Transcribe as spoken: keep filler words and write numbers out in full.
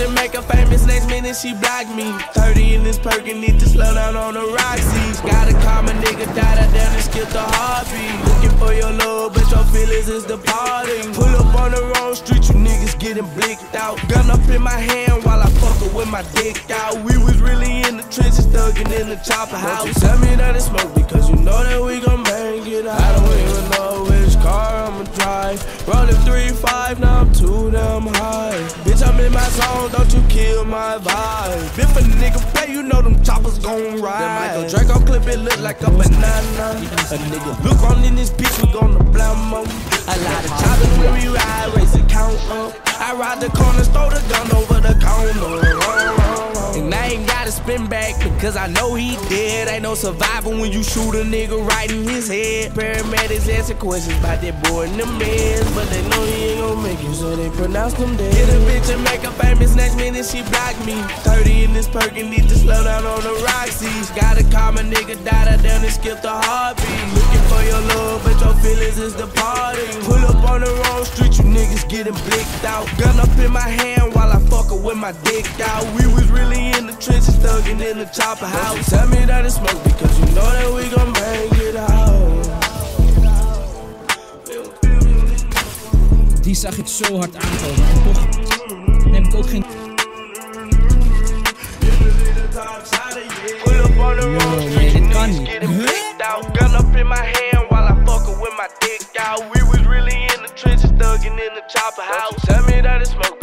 Jamaica famous, next minute she blocked me. Thirty in this perk and need to slow down on the Roxy's. Gotta call my nigga, died out down and skip the heartbeat. Looking for your love, but your feelings is departing. Pull up on the wrong street, you niggas getting blicked out. Gun up in my hand while I fuckin' with my dick out. We was really in the trenches, thuggin' in the chopper house. Don't you tell me that it's smoke, because you know that we gon' bang it out. I don't even know which car I'ma drive. Rollin' three five, now I'm too damn high. Bitch, I'm in my zone, don't you kill my vibe. If a nigga play, you know them choppers gon' ride. That Michael Draco clip, it look like a banana. A nigga look on in this bitch, we gonna blam up. A lot of choppers when we ride, race the count up. I ride the corners, throw the gun over the corner. And I ain't gotta spin back, because I know he dead. Ain't no survivor when you shoot a nigga right in his head. Paramedics asking questions about that boy in the meds, but they know he ain't gon' make it, so they pronounce them dead. Get a bitch and make her famous, next minute she blocked me. Thirty in this perk and need to slow down on the Roxy's. Gotta call my nigga, died out down and skip the heartbeat. Looking for your love, but your feelings is departing. Pull up on the wrong street, you niggas getting blicked out. Gun up in my hand while I fuckin' with my dick out. We was really in the trenches, thuggin' in the chopper house. Don't you tell me that it's smoke, because you know that we gon' bang it out. Die zag ik zo hard aankomen en toch neem ik ook geen... Nee, dit kan niet. Huh? Gun up in my hand while I fuckin' with my dick out. We was really in the trenches, thuggin' in the chopper house. Tell me that it's smoke.